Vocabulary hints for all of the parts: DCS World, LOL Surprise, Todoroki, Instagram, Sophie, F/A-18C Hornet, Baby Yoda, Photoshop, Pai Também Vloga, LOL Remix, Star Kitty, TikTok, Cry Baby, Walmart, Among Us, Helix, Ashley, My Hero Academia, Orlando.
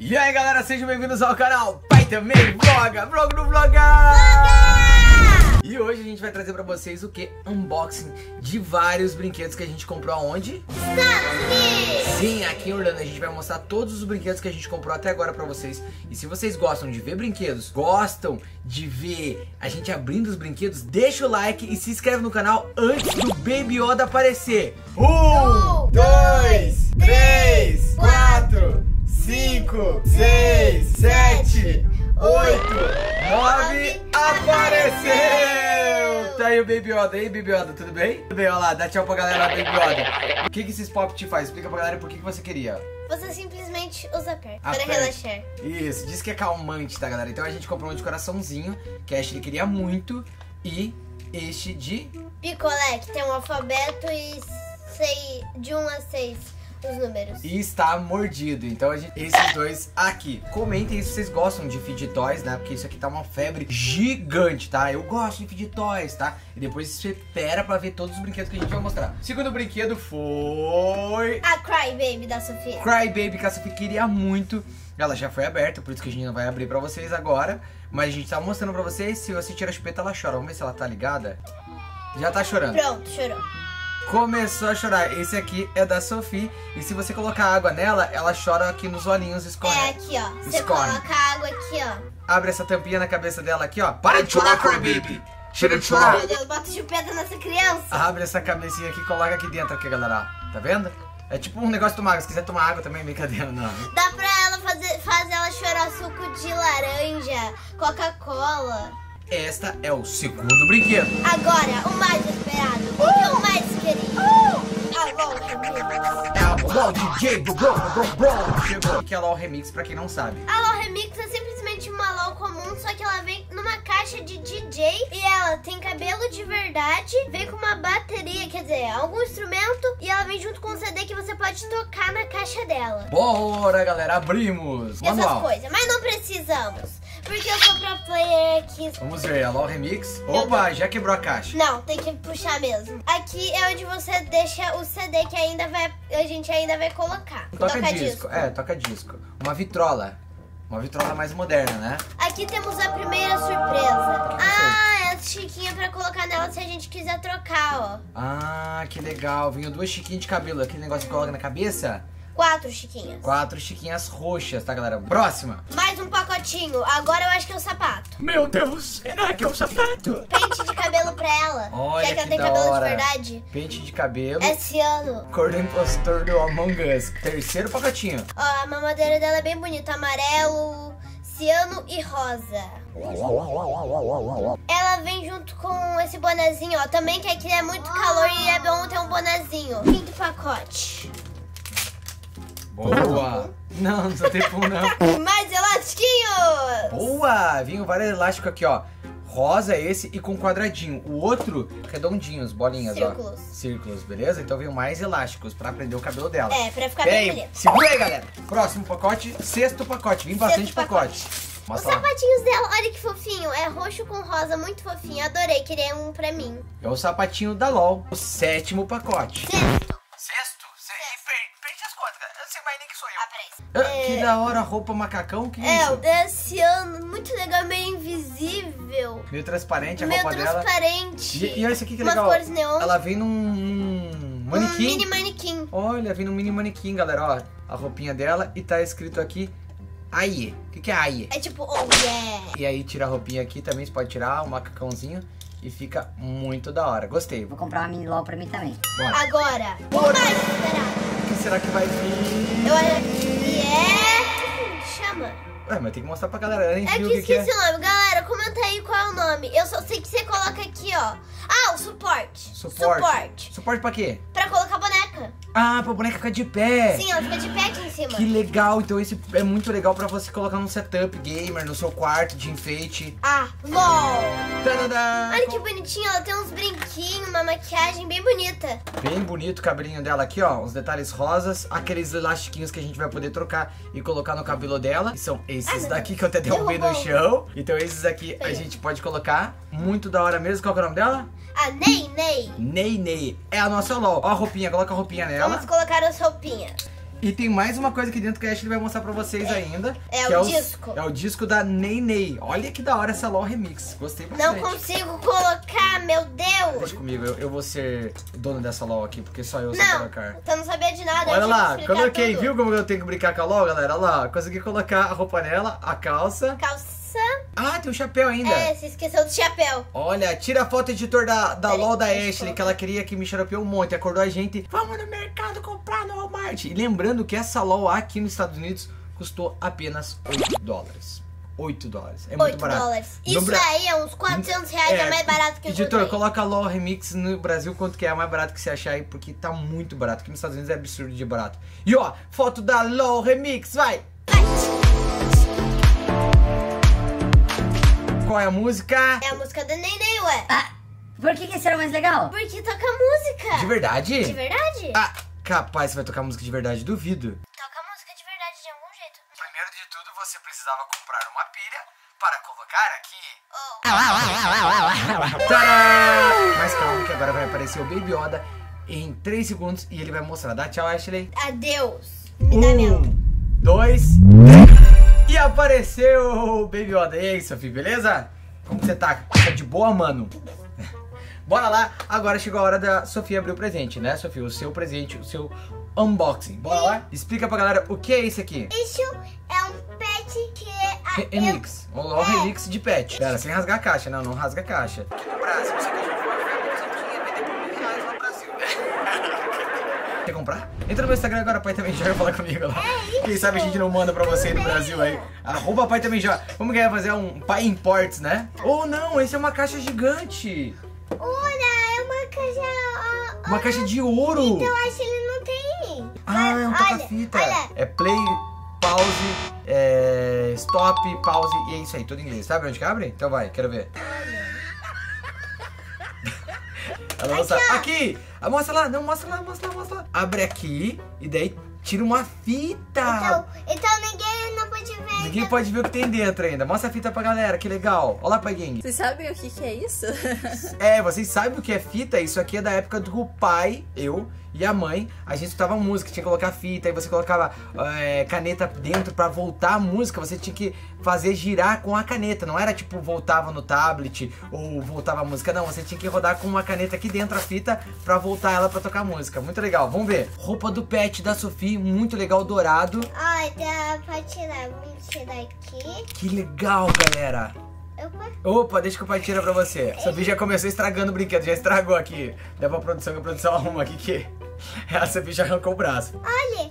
E aí galera, sejam bem-vindos ao canal Pai Também Vloga, vlog do vloga! E hoje a gente vai trazer pra vocês o que? Unboxing de vários brinquedos que a gente comprou aonde? Sim, aqui em Orlando a gente vai mostrar todos os brinquedos que a gente comprou até agora pra vocês. E se vocês gostam de ver brinquedos, gostam de ver a gente abrindo os brinquedos, deixa o like e se inscreve no canal antes do Baby Yoda aparecer. 1, 2, 3, 4, 5, 6, 7, 8, 9, apareceu! Tá aí o Baby Yoda. E aí, Baby Yoda, tudo bem? Tudo bem, olha lá, dá tchau pra galera, Baby Yoda. O que que esses pop te faz? Explica pra galera por que você queria. Você simplesmente usa perto para relaxar. Isso, diz que é calmante, tá galera? Então a gente comprou um de coraçãozinho, que a Ashley queria muito. E este de... picolé, que tem um alfabeto e de 1 a 6. Os números. E está mordido. Então, esses dois aqui. Comentem se vocês gostam de Fidget Toys, né? Porque isso aqui tá uma febre gigante, tá? Eu gosto de Fidget Toys, tá? E depois você espera pra ver todos os brinquedos que a gente vai mostrar. O segundo brinquedo foi... a Cry Baby da Sophie. Cry Baby que a Sophie queria muito. Ela já foi aberta, por isso que a gente não vai abrir pra vocês agora. Mas a gente tá mostrando pra vocês. Se você tira a chupeta, ela chora. Vamos ver se ela tá ligada. Já tá chorando. Pronto, chorou. Começou a chorar. Esse aqui é da Sophie. E se você colocar água nela, ela chora aqui nos olhinhos, escorre. É aqui, ó. Escorre. Você coloca a água aqui, ó. Abre essa tampinha na cabeça dela aqui, ó. Para de chorar, Cry Baby. Chega de chorar. Meu Deus, bota chupeta nessa criança. Abre essa cabecinha aqui e coloca aqui dentro, aqui, galera. Tá vendo? É tipo um negócio de tomar água. Se quiser tomar água também, brincadeira, não. Dá pra ela fazer ela chorar suco de laranja, Coca-Cola. Esta é o segundo brinquedo. Agora, o mais esperado. O mais querido. LOL DJ do Bro chegou. O que é LOL Remix, pra quem não sabe? A LOL Remix é simplesmente uma LOL comum, só que ela vem numa caixa de DJ e ela tem cabelo de verdade, vem com uma bateria, quer dizer, algum instrumento, e ela vem junto com um CD que você pode tocar na caixa dela. Bora, galera, abrimos! Essas coisas, mas não precisamos. Porque eu sou pro player aqui. Vamos ver, a LOL Remix. Opa, já quebrou a caixa. Não, tem que puxar mesmo. Aqui é onde você deixa o CD que a gente ainda vai colocar. Toca disco. É, toca disco. Uma vitrola. Uma vitrola mais moderna, né? Aqui temos a primeira surpresa. Ah, é chiquinha pra colocar nela se a gente quiser trocar, ó. Ah, que legal. Vinham duas chiquinhas de cabelo. Aquele negócio que coloca na cabeça. 4 chiquinhas. 4 chiquinhas roxas, tá, galera? Próxima. Mais um pacotinho. Agora eu acho que é o sapato. Meu Deus, será que é o sapato? Pente de cabelo pra ela. Olha que ela tem cabelo de verdade. Pente de cabelo. Esse ano. Cor do impostor do Among Us. Terceiro pacotinho. Ó, a mamadeira dela é bem bonita. Amarelo, ciano e rosa. Ela vem junto com esse bonezinho, ó. Também que aqui é muito calor e é bom ter um bonezinho. Quinto pacote. Boa! Não só tem pum, não. Mais elástiquinhos! Boa! Vinha vários elásticos aqui, ó. Rosa é esse e com quadradinho. O outro, redondinhos, bolinhas, círculos. Ó. Círculos, beleza? Então veio mais elásticos pra prender o cabelo dela. É, pra ficar bem bonito. Segura aí, galera! Próximo pacote, sexto pacote. Vem bastante pacote. Os sapatinhos dela, olha que fofinho. É roxo com rosa, muito fofinho. Adorei, queria um pra mim. É o sapatinho da LOL. O sétimo pacote. Sexto? Que da hora, roupa macacão, que é isso? Desse ano, muito legal, meio invisível. Meio transparente a roupa dela. Meio transparente. E olha isso aqui que legal. Umas cores neon. Ela vem num manequim. Um mini manequim. Olha, vem num mini manequim, galera, ó. A roupinha dela e tá escrito aqui, Aie. O que que é Aie? É tipo, oh yeah. E aí tira a roupinha aqui também, você pode tirar um macacãozinho. E fica muito da hora, gostei. Vou comprar uma mini LOL pra mim também. Bora. Agora, o mais esperado. O que será que vai vir? Eu acho que é... chama. Ué, mas tem que mostrar pra galera, nem viu o que é. É que esqueci o nome, galera, comenta aí qual é o nome. Eu só sei que você coloca aqui, ó. Ah, o suporte. Suporte. Suporte pra quê? Pra colocar a boneca. Ah, pra boneca ficar de pé. Sim, ela fica de pé aqui em cima. Que legal, então esse é muito legal pra você colocar num setup gamer, no seu quarto de enfeite. Ah, LOL. Tadadá. Olha que bonitinho, ela tem uns brinquinhos, uma maquiagem bem bonita. Bem bonito o cabelinho dela aqui, ó. Uns detalhes rosas, aqueles elastiquinhos que a gente vai poder trocar e colocar no cabelo dela. Que são esses daqui que eu até derrubei no chão. Então esses aqui a gente pode colocar. Muito da hora mesmo, qual que é o nome dela? A Ney Ney. Ney Ney. É a nossa LOL. Ó a roupinha, coloca a roupinha nela. Vamos colocar as roupinhas. E tem mais uma coisa aqui dentro que a Ashley vai mostrar pra vocês ainda. É o disco. É o disco da Neinei. Olha que da hora essa LOL Remix. Gostei bastante. Não consigo colocar, meu Deus. Deixa comigo, eu vou ser dono dessa LOL aqui, porque só eu sei colocar. Não, eu não sabia de nada. Olha lá, coloquei, viu como eu tenho que brincar com a LOL, galera? Olha lá, consegui colocar a roupa nela, a calça. Ah, tem um chapéu ainda. É, você esqueceu do chapéu. Olha, tira a foto, editor da LOL da Ashley, que ela queria, que me xaropeou um monte. Acordou a gente, vamos no mercado comprar no Walmart. E lembrando que essa LOL aqui nos Estados Unidos custou apenas 8 dólares. 8 dólares, é muito barato. Isso aí é uns 400 reais, é mais barato que o editor, coloca a LOL Remix no Brasil, quanto que é mais barato que você achar aí, porque tá muito barato. Aqui nos Estados Unidos é absurdo de barato. E ó, foto da LOL Remix, vai! Qual é a música? É a música da Nenê, ué. Ah, por que será mais legal? Porque toca música. De verdade? De verdade? Ah, capaz, você vai tocar música de verdade, duvido. Toca música de verdade de algum jeito. Primeiro de tudo, você precisava comprar uma pilha para colocar aqui. Tadá! Mas calma, que agora vai aparecer o Baby Yoda em 3 segundos e ele vai mostrar. Dá tchau, Ashley. Adeus. Me dá medo. 1, 2, 3. E apareceu o Baby Yoda. E aí, Sophie, beleza? Como você tá? Tá de boa, mano? Bora lá. Agora chegou a hora da Sophie abrir o presente, né, Sophie? O seu presente, o seu unboxing. Bora lá? Explica pra galera o que é esse aqui. Isso é um pet que é... Helix. O LOL Remix de pet. Galera, sem rasgar a caixa. Não, não rasga a caixa. Aqui no Brasil, você quer jogar R$1.000 lá no Brasil. Quer comprar? Entra no meu Instagram agora, Pai Também Vloga, falar comigo lá. Quem sabe a gente não manda pra você aí no Brasil aí. Arroba Pai Também Vloga. Vamos ganhar fazer um Pai Imports, né? Ou não, esse é uma caixa gigante. Olha, é uma caixa... uma caixa de ouro. Então acho que ele não tem. Ah, é um toca-fita. É play, pause, stop, pause. E é isso aí, tudo em inglês. Sabe onde que abre? Então vai, quero ver. Ela mostra aqui. Mostra lá, não, mostra lá, mostra lá, mostra lá. Abre aqui e daí tira uma fita. Então ninguém não pode ver. Ninguém pode ver o que tem dentro ainda. Mostra a fita pra galera, que legal. Olha lá, Pai Gang. Vocês sabem o que é isso? É, vocês sabem o que é fita? Isso aqui é da época do pai, eu e a mãe. A gente escutava música, tinha que colocar fita. Aí você colocava caneta dentro pra voltar a música. Você tinha que fazer girar com a caneta. Não era tipo, voltava no tablet ou voltava a música. Não, você tinha que rodar com uma caneta aqui dentro, a fita, pra voltar ela pra tocar música. Muito legal, vamos ver. Roupa do pet da Sophie, muito legal, dourado. Ai, dá pra tirar, vamos tirar aqui. Que legal, galera. Opa, deixa que o pai tira pra você. A Sophie já começou estragando o brinquedo, já estragou aqui. Dá pra produção, que a produção arruma aqui que a Sophie já arrancou o braço. Olha.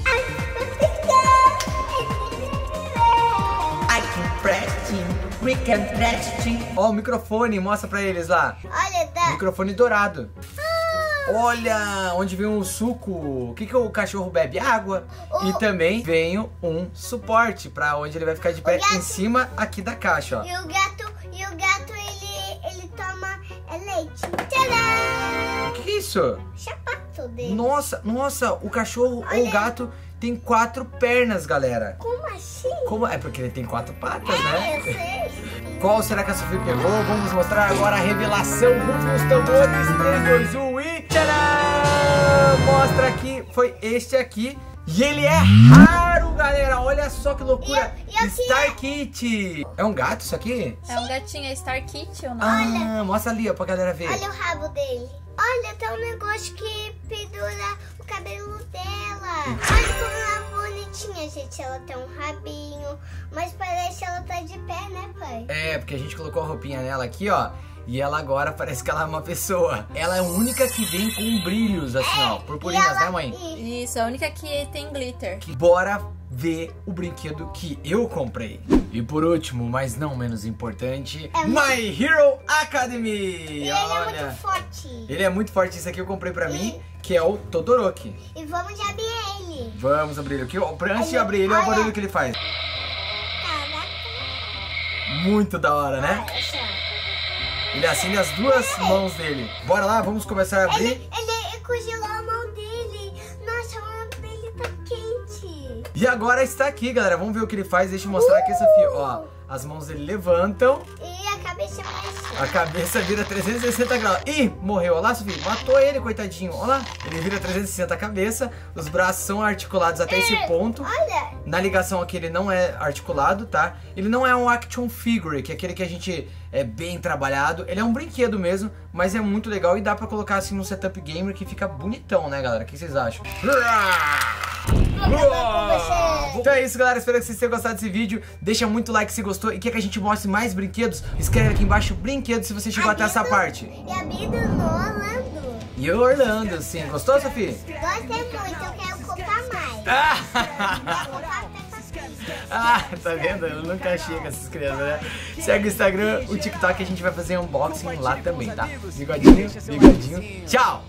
I can press it, we can press it. Ó, o microfone, mostra pra eles lá. Olha, dá. Microfone dourado. Olha, onde vem um suco. O que o cachorro bebe? Água. E também vem um suporte pra onde ele vai ficar de pé, gato, em cima aqui da caixa, ó. E o gato ele toma leite. Tcharam! O que é isso? O sapato dele. Nossa, o cachorro ou o gato tem 4 pernas, galera. Como assim? É porque ele tem 4 patas, né? Eu sei. Qual será que a Sophie pegou? Vamos mostrar agora a revelação. Rufem os tambores. 3, 2, 1 e... Tcharam! Mostra aqui. Foi este aqui. E ele é raro, galera. Olha só que loucura. Star Kitty. É um gato isso aqui? É um gatinho. É Star Kitty ou não? Ah, olha, mostra ali, ó, pra galera ver. Olha o rabo dele. Olha, tem um negócio que pendura o cabelo dela. Olha como ela é bonitinha, gente. Ela tem um rabinho, mas parece que ela tá de pé, né, pai? É, porque a gente colocou a roupinha nela aqui, ó. E ela agora parece que ela é uma pessoa. Ela é a única que vem com brilhos, assim, ó. Purpurinas, né, mãe? Isso, a única que tem glitter. Bora ver o brinquedo que eu comprei. E por último, mas não menos importante, My Hero Academia. Ele é muito forte. Ele é muito forte. Isso aqui eu comprei pra mim, que é o Todoroki. E vamos abrir ele. Vamos abrir ele aqui. Antes de abrir ele, olha o barulho que ele faz. Caraca. Muito da hora, né? Ele acende as duas mãos dele. Bora lá, vamos começar a abrir. Ele congelou a mão dele. Nossa, a mão dele tá quente. E agora está aqui, galera. Vamos ver o que ele faz. Deixa eu mostrar aqui, Sophie. Ó, as mãos dele levantam. E a cabeça mexe. A cabeça vira 360 graus. Ih, morreu. Olha lá, Sophie. Matou ele, coitadinho. Olha lá. Ele vira 360 a cabeça. Os braços são articulados até esse ponto. Olha. Na ligação aqui ele não é articulado, tá? Ele não é um action figure, que é aquele que a gente... é bem trabalhado, ele é um brinquedo mesmo, mas é muito legal e dá pra colocar assim no setup gamer que fica bonitão, né, galera? O que vocês acham? Então é isso, galera, espero que vocês tenham gostado desse vídeo. Deixa muito like se gostou e quer que a gente mostre mais brinquedos? Escreve aqui embaixo brinquedo se você chegou até essa parte. E a Bido no Orlando. E o Orlando, sim. Gostou, Sophie? Gostei muito, eu quero comprar mais. Ah, tá vendo? Eu nunca chego essas crianças, né? Segue o Instagram, o TikTok, a gente vai fazer unboxing lá também, tá? Bigodinho, bigodinho. Tchau!